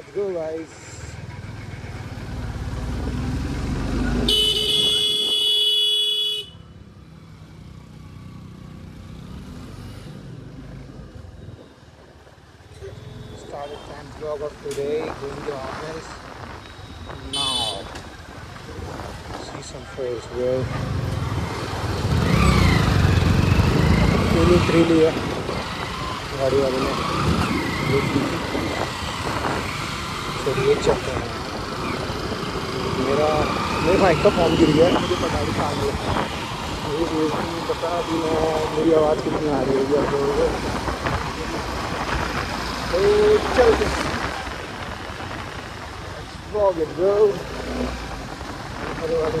Let's go, guys. Started time vlog of today, doing the honors. Now, see some face, well. Really, what do you have? 38 मेरा mike का foam गिर गया है, मुझे पता नहीं कहाँ गया। मुझे पता भी नहीं मेरी आवाज़ कितनी आ रही है आप लोगों को। Hey, children. Let's vlog it, bro. मैंने पानी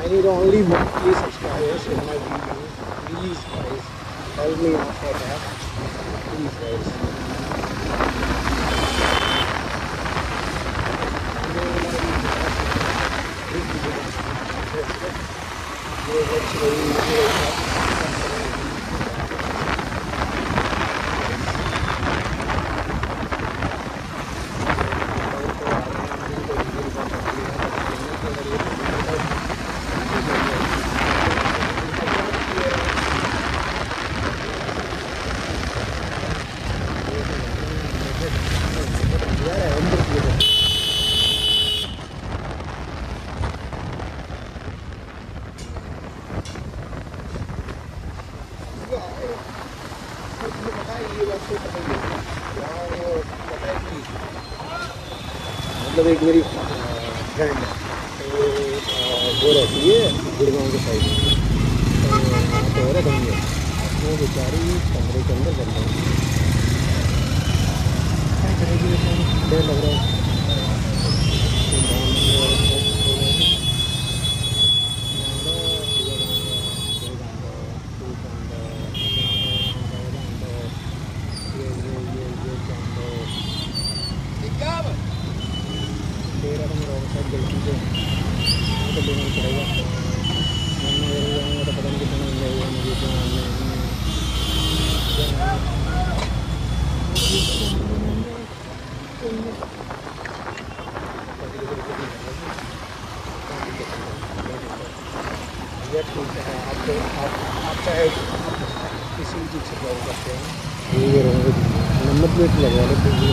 I need only 1K subscribers in my video. Please guys, help me out for that. Please guys. मतलब एक मेरी फ्रेंड है वो रहती है गुड़गांव के साइड तो हो रहा बन गया वो बेचारी कमरे के अंदर बन गई डर लग रहा है किसी चीज़ से प्रॉब्लम करते हैं ये रहेंगे नंबर प्लेट लगा लो फिर ये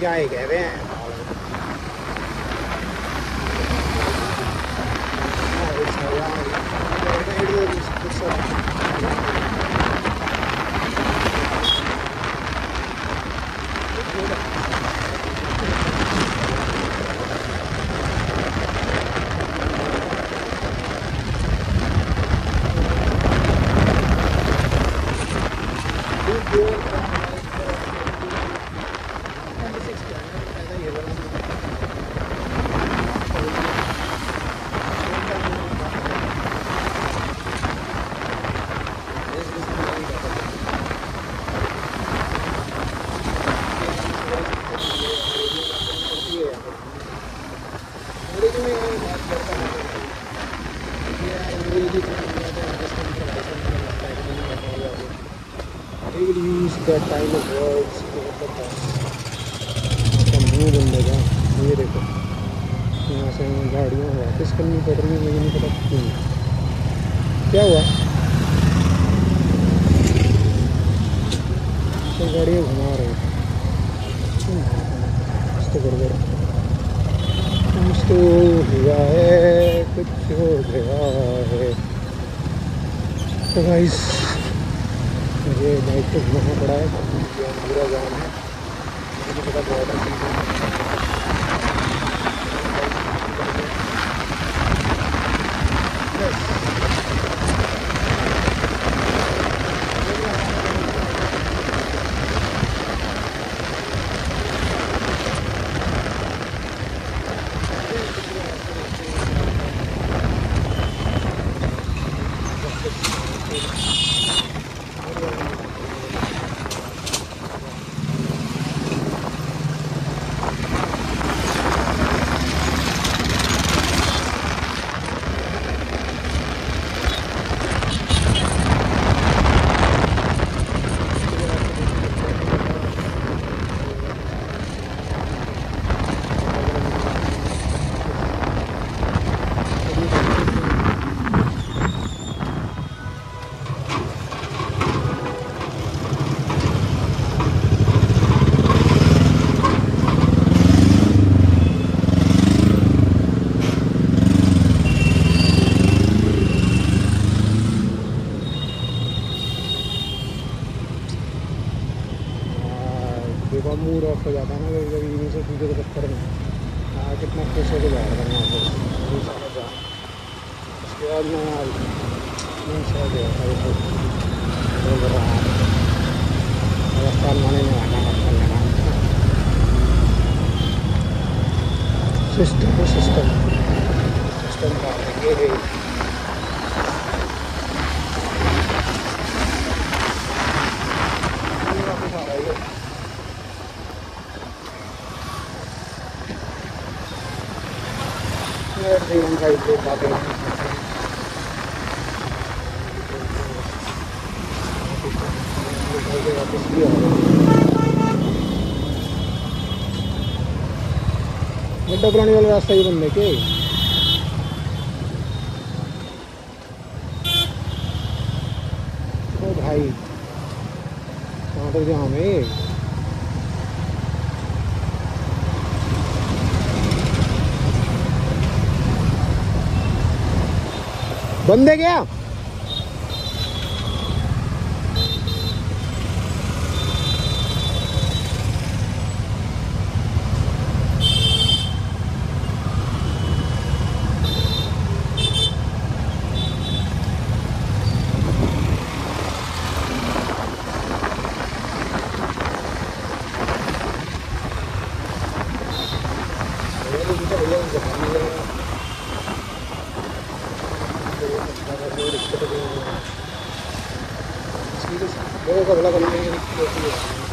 गाय कह रहे हैं They will use that kind of words to overcome new बंदेगा ये देखो यहाँ से गाड़ियाँ वापस करनी पड़ रही है मुझे नहीं पता क्यों क्या हुआ तो गाड़ियाँ घुमा रहे हैं इस तरह कुछ तो हुआ है कुछ हो गया है तो guys मुझे बाइक तो घुमाना पड़ा है पूरा जाम है मुझे पता बहुत मूड ऑफ हो जाता है ना कभी कभी इन्हीं से चीज़ों के चक्कर में कितना खुश होकर जा रहा था मैं उसके बाद मैं राजस्थान माने में आना राजस्थान लेना सिस्टम सिस्टम सिस्टम का ये I'm going to go to the house. I'm going to बंदे क्या Gracias.